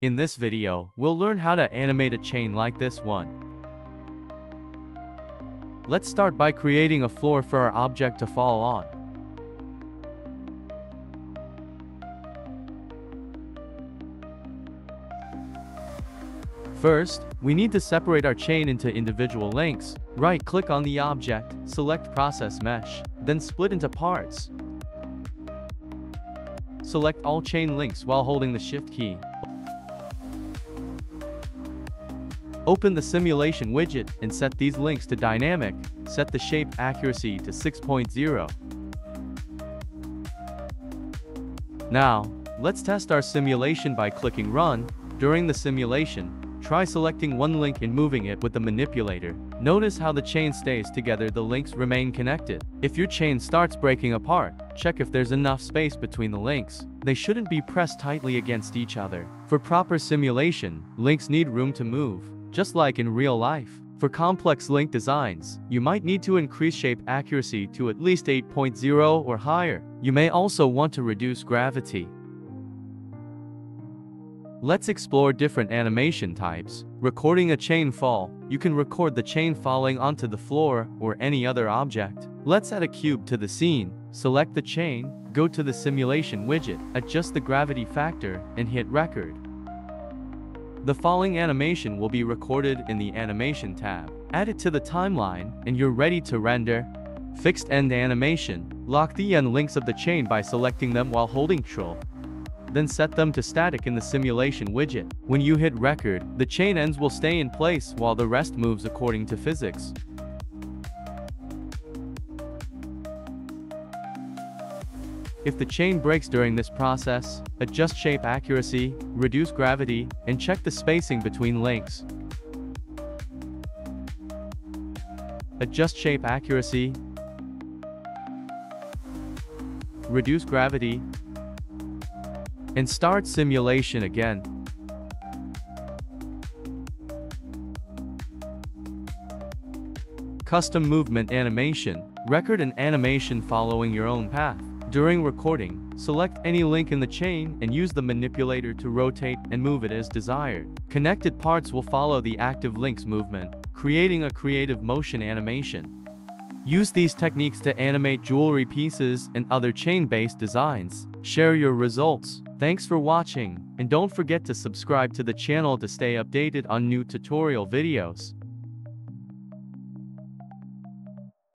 In this video, we'll learn how to animate a chain like this one. Let's start by creating a floor for our object to fall on. First, we need to separate our chain into individual links. Right-click on the object, select Process Mesh, then split into parts. Select all chain links while holding the Shift key. Open the simulation widget and set these links to dynamic. Set the shape accuracy to 6.0. Now, let's test our simulation by clicking Run. During the simulation, try selecting one link and moving it with the manipulator. Notice how the chain stays together, the links remain connected. If your chain starts breaking apart, check if there's enough space between the links. They shouldn't be pressed tightly against each other. For proper simulation, links need room to move, just like in real life. For complex link designs, you might need to increase shape accuracy to at least 8.0 or higher. You may also want to reduce gravity. Let's explore different animation types. Recording a chain fall, you can record the chain falling onto the floor or any other object. Let's add a cube to the scene. Select the chain, go to the simulation widget, adjust the gravity factor, and hit record. The falling animation will be recorded in the Animation tab. Add it to the timeline, and you're ready to render. Fixed End Animation. Lock the end links of the chain by selecting them while holding Ctrl. Then set them to static in the simulation widget. When you hit record, the chain ends will stay in place while the rest moves according to physics. If the chain breaks during this process, adjust shape accuracy, reduce gravity, and check the spacing between links. Adjust shape accuracy, reduce gravity, and start simulation again. Custom Movement Animation. Record an animation following your own path. During recording, select any link in the chain and use the manipulator to rotate and move it as desired. Connected parts will follow the active link's movement, creating a creative motion animation. Use these techniques to animate jewelry pieces and other chain-based designs. Share your results. Thanks for watching, and don't forget to subscribe to the channel to stay updated on new tutorial videos.